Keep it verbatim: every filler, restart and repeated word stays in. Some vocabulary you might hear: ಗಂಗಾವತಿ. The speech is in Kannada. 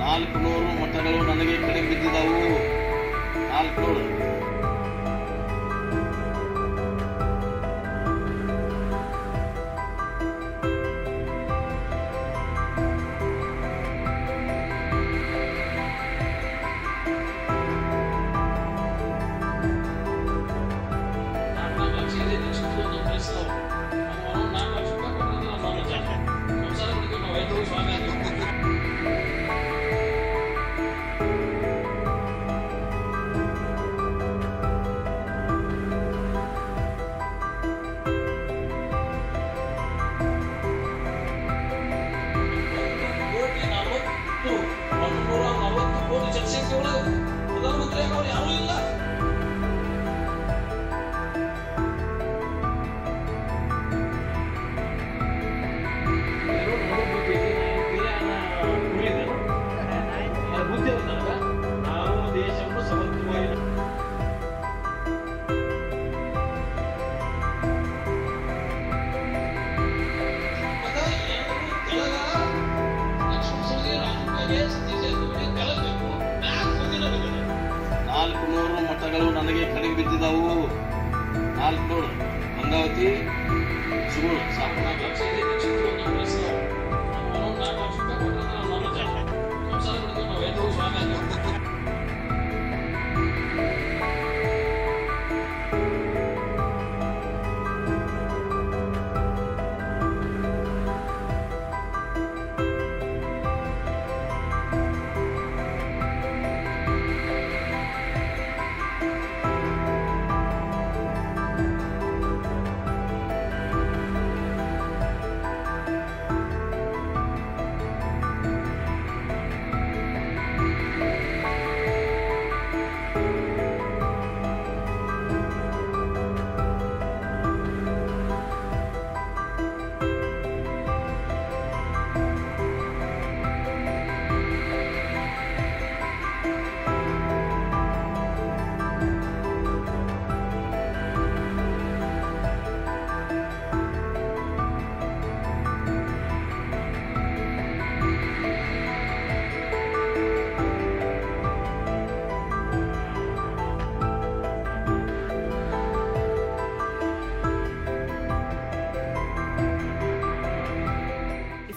ನಾಲ್ಕು ನೂರು ಮತಗಳು ನನಗೆ ಕಡೆ ಬಿದ್ದಿದ್ದವು. ನಾಲ್ಕು ನೂರು ನಾಲ್ಕು ನೂರು ಮತಗಳು ನನಗೆ ಕಡೆಗೆ ಬಿದ್ದಿದ್ದವು. ನಾಲ್ಕು ನೂರು ಗಂಗಾವತಿ ಸುಗೂರು ಸಾಕು ಲಕ್ಷ